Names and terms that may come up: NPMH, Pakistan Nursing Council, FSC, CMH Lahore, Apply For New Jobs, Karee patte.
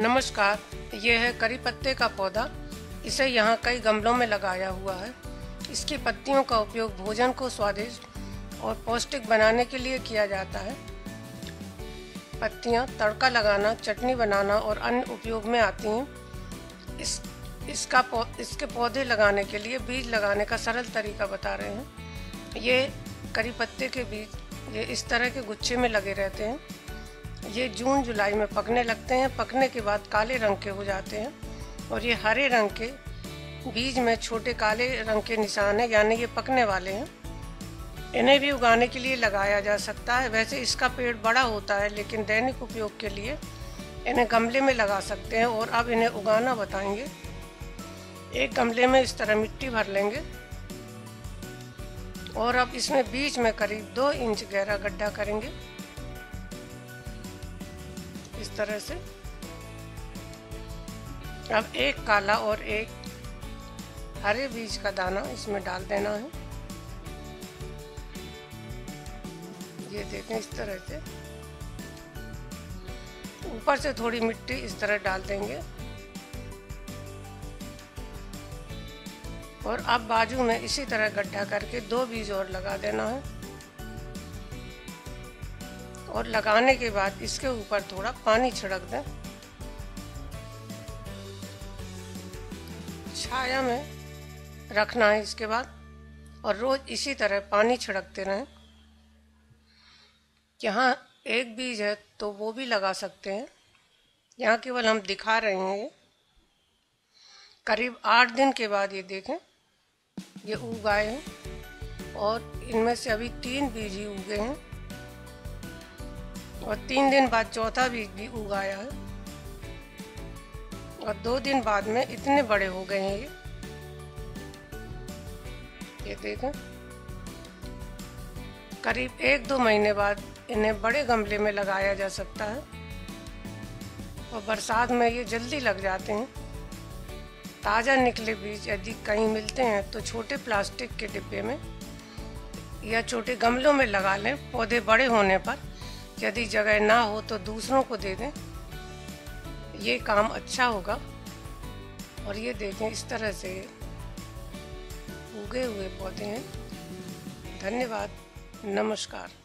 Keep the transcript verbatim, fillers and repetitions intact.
नमस्कार, यह है करी पत्ते का पौधा। इसे यहाँ कई गमलों में लगाया हुआ है। इसकी पत्तियों का उपयोग भोजन को स्वादिष्ट और पौष्टिक बनाने के लिए किया जाता है। पत्तियाँ तड़का लगाना, चटनी बनाना और अन्य उपयोग में आती हैं। इस इसका पौ, इसके पौधे लगाने के लिए बीज लगाने का सरल तरीका बता रहे हैं। ये करी पत्ते के बीज ये इस तरह के गुच्छे में लगे रहते हैं। ये जून जुलाई में पकने लगते हैं। पकने के बाद काले रंग के हो जाते हैं और ये हरे रंग के बीज में छोटे काले रंग के निशान हैं, यानी ये पकने वाले हैं। इन्हें भी उगाने के लिए लगाया जा सकता है। वैसे इसका पेड़ बड़ा होता है, लेकिन दैनिक उपयोग के लिए इन्हें गमले में लगा सकते हैं। और अब इन्हें उगाना बताएंगे। एक गमले में इस तरह मिट्टी भर लेंगे और अब इसमें बीच में करीब दो इंच गहरा गड्ढा करेंगे, इस तरह से। अब एक काला और एक हरे बीज का दाना इसमें डाल देना है। ये देखें, इस तरह से ऊपर से थोड़ी मिट्टी इस तरह डाल देंगे। और अब बाजू में इसी तरह गड्ढा करके दो बीज और लगा देना है। और लगाने के बाद इसके ऊपर थोड़ा पानी छिड़क दें। छाया में रखना है इसके बाद, और रोज इसी तरह पानी छिड़कते रहें। यहाँ एक बीज है तो वो भी लगा सकते हैं, यहाँ केवल हम दिखा रहे हैं। करीब आठ दिन के बाद ये देखें, ये उग आए हैं और इनमें से अभी तीन बीज ही उगे हैं और तीन दिन बाद चौथा बीज भी उगाया है और दो दिन बाद में इतने बड़े हो गए हैं। ये ये देखें, करीब एक दो महीने बाद इन्हें बड़े गमले में लगाया जा सकता है और बरसात में ये जल्दी लग जाते हैं। ताज़ा निकले बीज यदि कहीं मिलते हैं तो छोटे प्लास्टिक के डिब्बे में या छोटे गमलों में लगा लें। पौधे बड़े होने पर यदि जगह ना हो तो दूसरों को दे दें, ये काम अच्छा होगा। और ये देखें, इस तरह से उगे हुए पौधे हैं। धन्यवाद, नमस्कार।